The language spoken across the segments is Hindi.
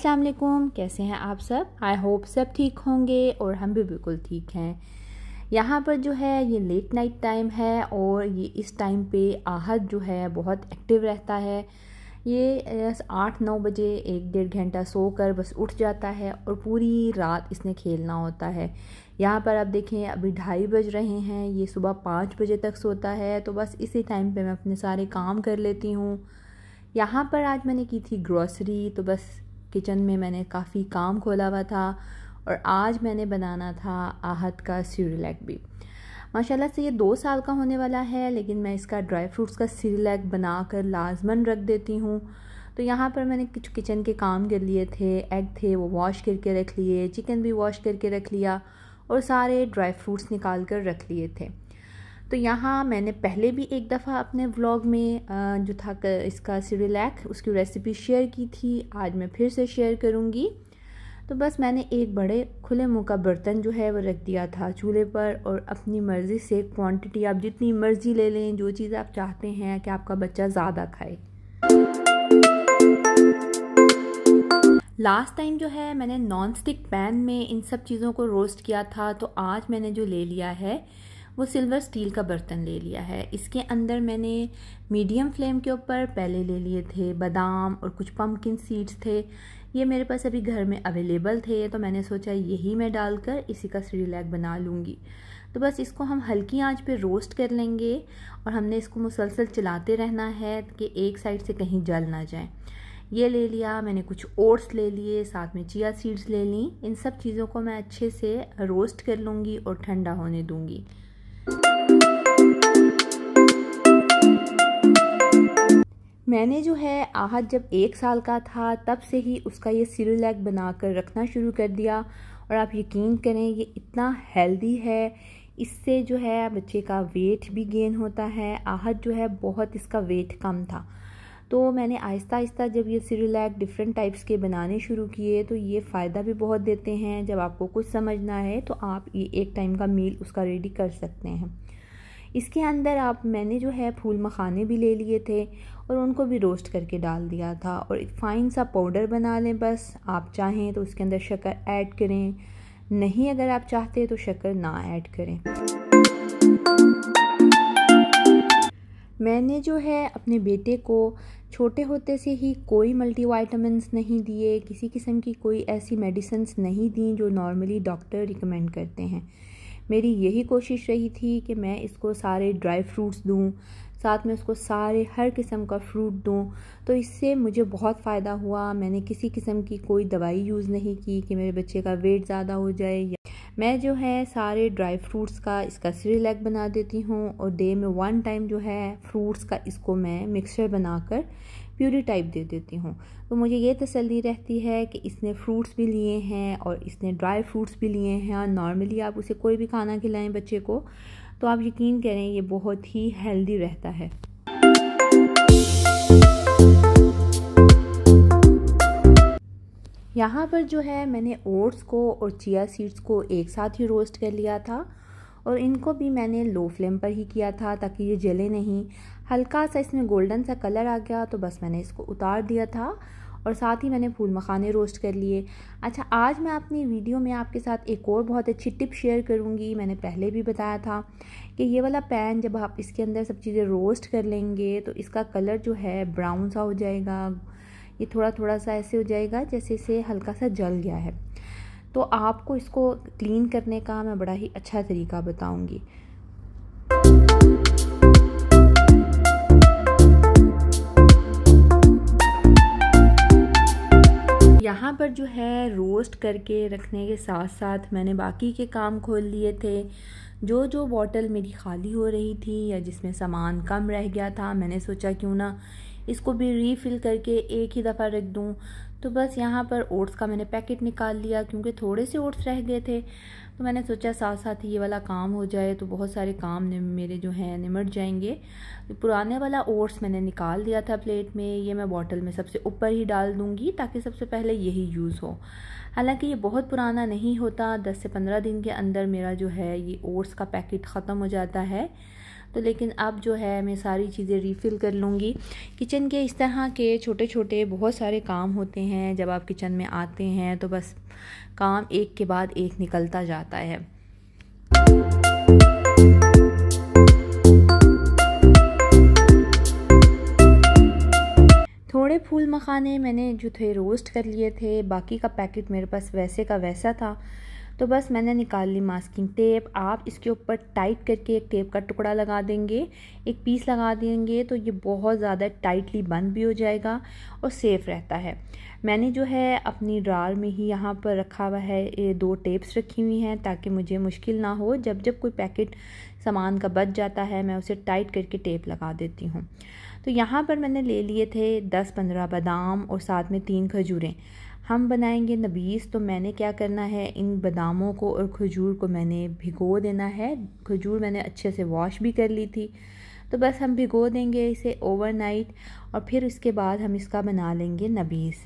अस्सलाम वालेकुम, कैसे हैं आप सब। आई होप सब ठीक होंगे और हम भी बिल्कुल ठीक हैं। यहाँ पर जो है ये लेट नाइट टाइम है और ये इस टाइम पे आहद जो है बहुत एक्टिव रहता है। ये 8-9 बजे 1-1.5 घंटा सोकर बस उठ जाता है और पूरी रात इसने खेलना होता है। यहाँ पर आप देखें अभी 2:30 बज रहे हैं, ये सुबह 5 बजे तक सोता है। तो बस इसी टाइम पे मैं अपने सारे काम कर लेती हूँ। यहाँ पर आज मैंने की थी ग्रॉसरी, तो बस किचन में मैंने काफ़ी काम खोला हुआ था और आज मैंने बनाना था आहद का सेरेलैक भी। माशाल्लाह से ये 2 साल का होने वाला है, लेकिन मैं इसका ड्राई फ्रूट्स का सेरेलैक बना कर लाजमन रख देती हूँ। तो यहाँ पर मैंने कुछ किचन के काम कर लिए थे। एग थे वो वॉश करके रख लिए, चिकन भी वॉश करके रख लिया और सारे ड्राई फ्रूट्स निकाल कर रख लिए थे। तो यहाँ मैंने पहले भी एक दफ़ा अपने व्लॉग में जो था इसका सेरेलैक उसकी रेसिपी शेयर की थी, आज मैं फिर से शेयर करूँगी। तो बस मैंने एक बड़े खुले मुँह का बर्तन जो है वो रख दिया था चूल्हे पर और अपनी मर्ज़ी से क्वांटिटी आप जितनी मर्ज़ी ले लें, जो चीज़ आप चाहते हैं कि आपका बच्चा ज़्यादा खाए। लास्ट टाइम जो है मैंने नॉन स्टिक पैन में इन सब चीज़ों को रोस्ट किया था, तो आज मैंने जो ले लिया है वो सिल्वर स्टील का बर्तन ले लिया है। इसके अंदर मैंने मीडियम फ्लेम के ऊपर पहले ले लिए थे बादाम और कुछ पम्पकिन सीड्स थे, ये मेरे पास अभी घर में अवेलेबल थे। तो मैंने सोचा यही मैं डालकर इसी का सेरेलैक बना लूँगी। तो बस इसको हम हल्की आंच पे रोस्ट कर लेंगे और हमने इसको मुसलसल चलाते रहना है कि एक साइड से कहीं जल ना जाए। ये ले लिया मैंने, कुछ ओट्स ले लिए, साथ में चिया सीड्स ले ली। इन सब चीज़ों को मैं अच्छे से रोस्ट कर लूँगी और ठंडा होने दूँगी। मैंने जो है आहद जब 1 साल का था तब से ही उसका ये सेरेलैक बना कर रखना शुरू कर दिया और आप यकीन करें ये इतना हेल्दी है, इससे जो है बच्चे का वेट भी गेन होता है। आहद जो है बहुत इसका वेट कम था, तो मैंने आहिस्ता आहिस्ता जब ये सेरेलैक डिफरेंट टाइप्स के बनाने शुरू किए तो ये फ़ायदा भी बहुत देते हैं। जब आपको कुछ समझना है तो आप ये एक टाइम का मील उसका रेडी कर सकते हैं। इसके अंदर आप मैंने जो है फूल मखाने भी ले लिए थे और उनको भी रोस्ट करके डाल दिया था और एक फ़ाइन सा पाउडर बना लें। बस आप चाहें तो उसके अंदर शक्कर ऐड करें, नहीं अगर आप चाहते तो शक्कर ना ऐड करें। मैंने जो है अपने बेटे को छोटे होते से ही कोई मल्टीविटामिन्स नहीं दिए, किसी किस्म की कोई ऐसी मेडिसिन्स नहीं दी जो नॉर्मली डॉक्टर रिकमेंड करते हैं। मेरी यही कोशिश रही थी कि मैं इसको सारे ड्राई फ्रूट्स दूं, साथ में उसको सारे हर किस्म का फ्रूट दूं। तो इससे मुझे बहुत फ़ायदा हुआ। मैंने किसी किस्म की कोई दवाई यूज़ नहीं की कि मेरे बच्चे का वेट ज़्यादा हो जाए। मैं जो है सारे ड्राई फ्रूट्स का इसका सेरेलैक बना देती हूँ और डे में 1 टाइम जो है फ्रूट्स का इसको मैं मिक्सचर बनाकर प्यूरी टाइप दे देती हूँ। तो मुझे ये तसल्ली रहती है कि इसने फ्रूट्स भी लिए हैं और इसने ड्राई फ्रूट्स भी लिए हैं। और नॉर्मली आप उसे कोई भी खाना खिलाएं बच्चे को तो आप यकीन करें ये बहुत ही हेल्दी रहता है। यहाँ पर जो है मैंने ओट्स को और चिया सीड्स को एक साथ ही रोस्ट कर लिया था और इनको भी मैंने लो फ्लेम पर ही किया था ताकि ये जले नहीं। हल्का सा इसमें गोल्डन सा कलर आ गया तो बस मैंने इसको उतार दिया था और साथ ही मैंने फूल मखाने रोस्ट कर लिए। अच्छा, आज मैं अपनी वीडियो में आपके साथ एक और बहुत अच्छी टिप शेयर करूँगी। मैंने पहले भी बताया था कि ये वाला पैन जब आप इसके अंदर सब चीज़ें रोस्ट कर लेंगे तो इसका कलर जो है ब्राउन सा हो जाएगा, ये थोड़ा थोड़ा सा ऐसे हो जाएगा जैसे इसे हल्का सा जल गया है। तो आपको इसको क्लीन करने का मैं बड़ा ही अच्छा तरीका बताऊंगी। यहाँ पर जो है रोस्ट करके रखने के साथ साथ मैंने बाकी के काम खोल लिए थे। जो जो बॉटल मेरी खाली हो रही थी या जिसमें सामान कम रह गया था, मैंने सोचा क्यों ना इसको भी रीफ़िल करके एक ही दफ़ा रख दूं। तो बस यहाँ पर ओट्स का मैंने पैकेट निकाल लिया क्योंकि थोड़े से ओट्स रह गए थे। तो मैंने सोचा साथ साथ ही ये वाला काम हो जाए तो बहुत सारे काम मेरे जो हैं निमट जाएंगे। तो पुराने वाला ओट्स मैंने निकाल दिया था प्लेट में, ये मैं बॉटल में सबसे ऊपर ही डाल दूँगी ताकि सबसे पहले यही यूज़ हो। हालांकि ये बहुत पुराना नहीं होता, 10 से 15 दिन के अंदर मेरा जो है ये ओट्स का पैकेट ख़त्म हो जाता है। तो लेकिन अब जो है मैं सारी चीज़ें रीफ़िल कर लूँगी। किचन के इस तरह के छोटे छोटे बहुत सारे काम होते हैं। जब आप किचन में आते हैं तो बस काम एक के बाद एक निकलता जाता है। थोड़े फूल मखाने मैंने जो थे रोस्ट कर लिए थे, बाकी का पैकेट मेरे पास वैसे का वैसा था। तो बस मैंने निकाल ली मास्किंग टेप। आप इसके ऊपर टाइट करके एक टेप का टुकड़ा लगा देंगे, एक पीस लगा देंगे तो ये बहुत ज़्यादा टाइटली बंद भी हो जाएगा और सेफ़ रहता है। मैंने जो है अपनी ड्रार में ही यहाँ पर रखा हुआ है, ये दो टेप्स रखी हुई हैं ताकि मुझे मुश्किल ना हो। जब जब कोई पैकेट सामान का बच जाता है मैं उसे टाइट करके टेप लगा देती हूँ। तो यहाँ पर मैंने ले लिए थे 10-15 बादाम और साथ में 3 खजूरें। हम बनाएंगे नबीज़। तो मैंने क्या करना है, इन बादामों को और खजूर को मैंने भिगो देना है। खजूर मैंने अच्छे से वॉश भी कर ली थी, तो बस हम भिगो देंगे इसे ओवरनाइट और फिर उसके बाद हम इसका बना लेंगे नबीज़।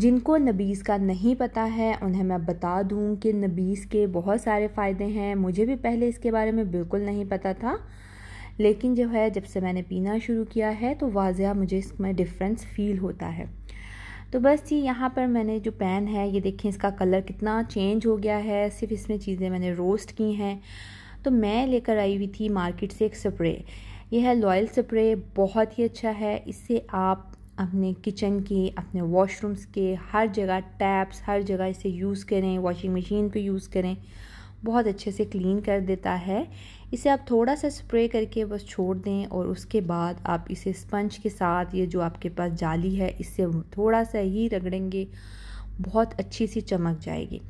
जिनको नबीज़ का नहीं पता है उन्हें मैं बता दूं कि नबीज़ के बहुत सारे फ़ायदे हैं। मुझे भी पहले इसके बारे में बिल्कुल नहीं पता था, लेकिन जो है जब से मैंने पीना शुरू किया है तो वाज़ह मुझे इसमें डिफरेंस फ़ील होता है। तो बस जी यहाँ पर मैंने जो पैन है ये देखें, इसका कलर कितना चेंज हो गया है। सिर्फ इसमें चीज़ें मैंने रोस्ट की हैं। तो मैं लेकर आई हुई थी मार्केट से एक स्प्रे, यह है लॉयल स्प्रे। बहुत ही अच्छा है, इससे आप अपने किचन के, अपने वॉशरूम्स के हर जगह, टैप्स हर जगह इसे यूज़ करें, वॉशिंग मशीन पे यूज़ करें, बहुत अच्छे से क्लीन कर देता है। इसे आप थोड़ा सा स्प्रे करके बस छोड़ दें और उसके बाद आप इसे स्पंज के साथ, ये जो आपके पास जाली है, इससे थोड़ा सा ही रगड़ेंगे, बहुत अच्छी सी चमक जाएगी।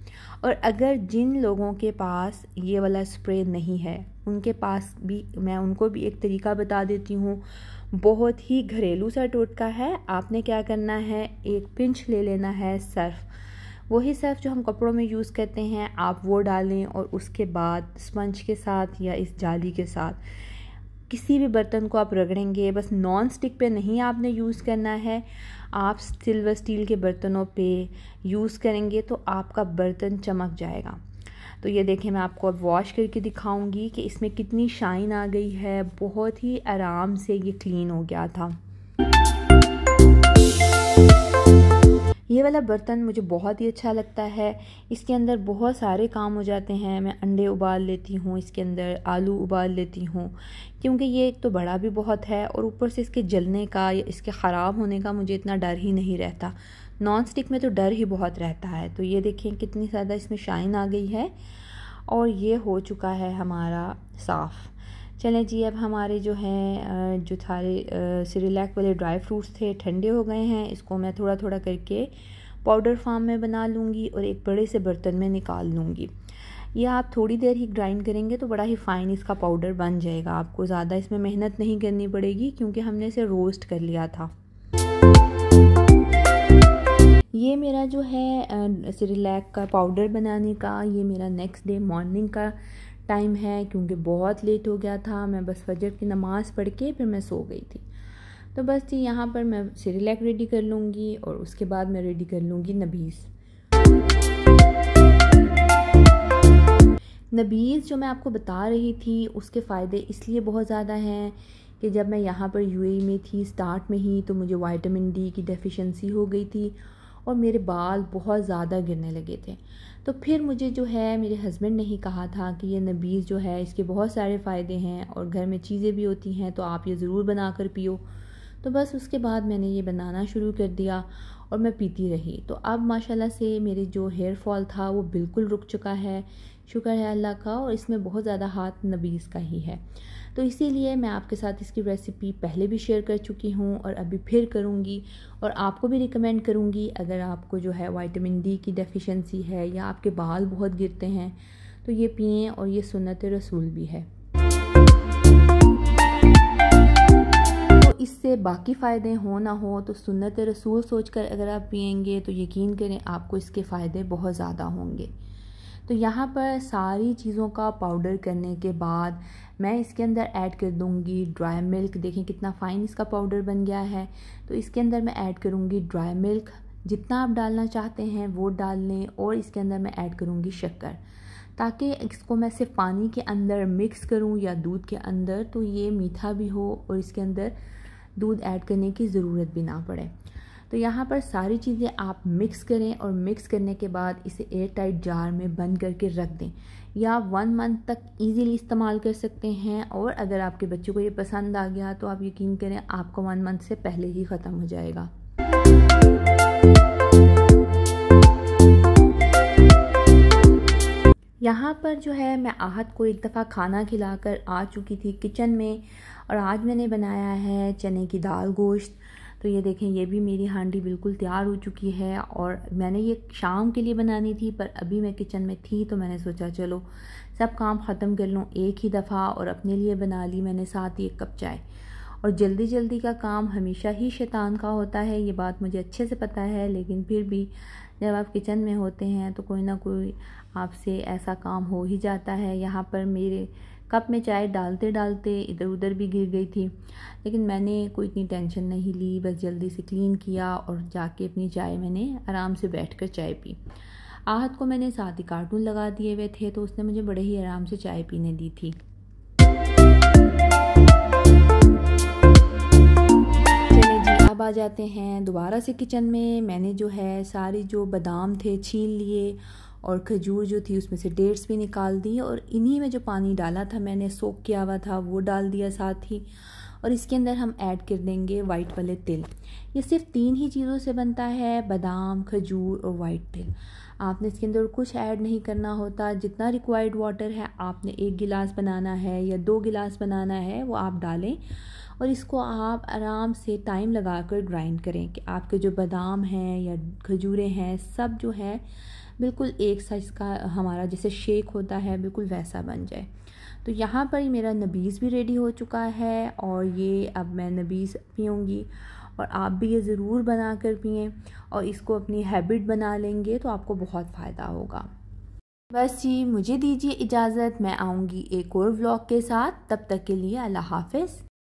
और अगर जिन लोगों के पास ये वाला स्प्रे नहीं है उनके पास भी, मैं उनको भी एक तरीका बता देती हूँ। बहुत ही घरेलू सा टोटका है। आपने क्या करना है, एक पिंच ले लेना है सर्फ, वही सर्फ जो हम कपड़ों में यूज़ करते हैं, आप वो डालें और उसके बाद स्पंज के साथ या इस जाली के साथ किसी भी बर्तन को आप रगड़ेंगे। बस नॉन स्टिक पे नहीं आपने यूज़ करना है, आप सिल्वर स्टील के बर्तनों पे यूज़ करेंगे तो आपका बर्तन चमक जाएगा। तो ये देखें, मैं आपको अब वॉश करके दिखाऊंगी कि इसमें कितनी शाइन आ गई है। बहुत ही आराम से ये क्लीन हो गया था। ये वाला बर्तन मुझे बहुत ही अच्छा लगता है, इसके अंदर बहुत सारे काम हो जाते हैं। मैं अंडे उबाल लेती हूँ इसके अंदर, आलू उबाल लेती हूँ, क्योंकि ये एक तो बड़ा भी बहुत है और ऊपर से इसके जलने का या इसके ख़राब होने का मुझे इतना डर ही नहीं रहता। नॉन स्टिक में तो डर ही बहुत रहता है। तो ये देखें कितनी ज़्यादा इसमें शाइन आ गई है और ये हो चुका है हमारा साफ़। चलें जी, अब हमारे जो हैं जो थारे सेरेलैक वाले ड्राई फ्रूट्स थे ठंडे हो गए हैं। इसको मैं थोड़ा थोड़ा करके पाउडर फॉर्म में बना लूँगी और एक बड़े से बर्तन में निकाल लूँगी। यह आप थोड़ी देर ही ग्राइंड करेंगे तो बड़ा ही फ़ाइन इसका पाउडर बन जाएगा। आपको ज़्यादा इसमें मेहनत नहीं करनी पड़ेगी क्योंकि हमने इसे रोस्ट कर लिया था। ये मेरा जो है सेरेलैक का पाउडर बनाने का, ये मेरा नेक्स्ट डे मॉर्निंग का टाइम है क्योंकि बहुत लेट हो गया था। मैं बस फजर की नमाज़ पढ़ के फिर मैं सो गई थी। तो बस जी यहाँ पर मैं सेरेलैक रेडी कर लूँगी और उसके बाद मैं रेडी कर लूँगी नबीज़। नबीज़ जो मैं आपको बता रही थी उसके फ़ायदे इसलिए बहुत ज़्यादा हैं कि जब मैं यहाँ पर यूएई में थी स्टार्ट में ही तो मुझे विटामिन डी की डेफिशिएंसी हो गई थी और मेरे बाल बहुत ज़्यादा गिरने लगे थे। तो फिर मुझे जो है मेरे हस्बैंड ने ही कहा था कि ये नबीज़ जो है इसके बहुत सारे फ़ायदे हैं और घर में चीज़ें भी होती हैं तो आप ये ज़रूर बना कर पियो। तो बस उसके बाद मैंने ये बनाना शुरू कर दिया और मैं पीती रही। तो अब माशाल्लाह से मेरे जो हेयर फॉल था वो बिल्कुल रुक चुका है, शुक्र है अल्लाह का। और इसमें बहुत ज़्यादा हाथ नबीज़ का ही है, तो इसीलिए मैं आपके साथ इसकी रेसिपी पहले भी शेयर कर चुकी हूँ और अभी फिर करूँगी और आपको भी रिकमेंड करूँगी। अगर आपको जो है विटामिन डी की डेफिशिएंसी है या आपके बाल बहुत गिरते हैं तो ये पिएँ, और ये सुन्नत रसूल भी है। इससे बाकी फ़ायदे हो ना हो तो सुन्नत रसूल सोचकर अगर आप पिएंगे तो यकीन करें आपको इसके फ़ायदे बहुत ज़्यादा होंगे। तो यहाँ पर सारी चीज़ों का पाउडर करने के बाद मैं इसके अंदर ऐड कर दूँगी ड्राई मिल्क। देखें कितना फ़ाइन इसका पाउडर बन गया है। तो इसके अंदर मैं ऐड करूँगी ड्राई मिल्क, जितना आप डालना चाहते हैं वो डाल लें, और इसके अंदर मैं ऐड करूँगी शक्कर। ताकि इसको मैं सिर्फ पानी के अंदर मिक्स करूं या दूध के अंदर, तो ये मीठा भी हो और इसके अंदर दूध ऐड करने की ज़रूरत भी ना पड़े। तो यहाँ पर सारी चीज़ें आप मिक्स करें और मिक्स करने के बाद इसे एयर टाइट जार में बंद करके रख दें या 1 मंथ तक इजीली इस्तेमाल कर सकते हैं। और अगर आपके बच्चों को ये पसंद आ गया तो आप यकीन करें आपका 1 मंथ से पहले ही ख़त्म हो जाएगा। यहाँ पर जो है मैं आहत को एक दफ़ा खाना खिलाकर आ चुकी थी किचन में, और आज मैंने बनाया है चने की दाल गोश्त। तो ये देखें, ये भी मेरी हांडी बिल्कुल तैयार हो चुकी है और मैंने ये शाम के लिए बनानी थी, पर अभी मैं किचन में थी तो मैंने सोचा चलो सब काम ख़त्म कर लूँ एक ही दफ़ा, और अपने लिए बना ली मैंने साथ ही 1 कप चाय। और जल्दी जल्दी का काम हमेशा ही शैतान का होता है, ये बात मुझे अच्छे से पता है, लेकिन फिर भी जब आप किचन में होते हैं तो कोई ना कोई आपसे ऐसा काम हो ही जाता है। यहाँ पर मेरे कप में चाय डालते डालते इधर उधर भी गिर गई थी, लेकिन मैंने कोई इतनी टेंशन नहीं ली, बस जल्दी से क्लीन किया और जाके अपनी चाय मैंने आराम से बैठकर चाय पी। आहत को मैंने साथ ही कार्टून लगा दिए हुए थे तो उसने मुझे बड़े ही आराम से चाय पीने दी थी। आ जाते हैं दोबारा से किचन में। मैंने जो है सारी जो बादाम थे छील लिए और खजूर जो थी उसमें से डेट्स भी निकाल दी, और इन्हीं में जो पानी डाला था मैंने सोक किया हुआ था वो डाल दिया साथ ही। और इसके अंदर हम ऐड कर देंगे वाइट वाले तिल। ये सिर्फ 3 ही चीज़ों से बनता है, बादाम, खजूर और वाइट तिल। आपने इसके अंदर कुछ ऐड नहीं करना होता, जितना रिक्वायर्ड वाटर है आपने 1 गिलास बनाना है या 2 गिलास बनाना है वो आप डालें, और इसको आप आराम से टाइम लगाकर ग्राइंड करें कि आपके जो बादाम हैं या खजूरें हैं सब जो है बिल्कुल एक साइज़ का हमारा जैसे शेक होता है बिल्कुल वैसा बन जाए। तो यहाँ पर ही मेरा नबीज़ भी रेडी हो चुका है, और ये अब मैं नबीज़ पीऊँगी और आप भी ये ज़रूर बना कर पिएँ और इसको अपनी हैबिट बना लेंगे तो आपको बहुत फ़ायदा होगा। बस जी, मुझे दीजिए इजाज़त, मैं आऊँगी एक और व्लॉग के साथ। तब तक के लिए अल्लाह हाफ़िज़।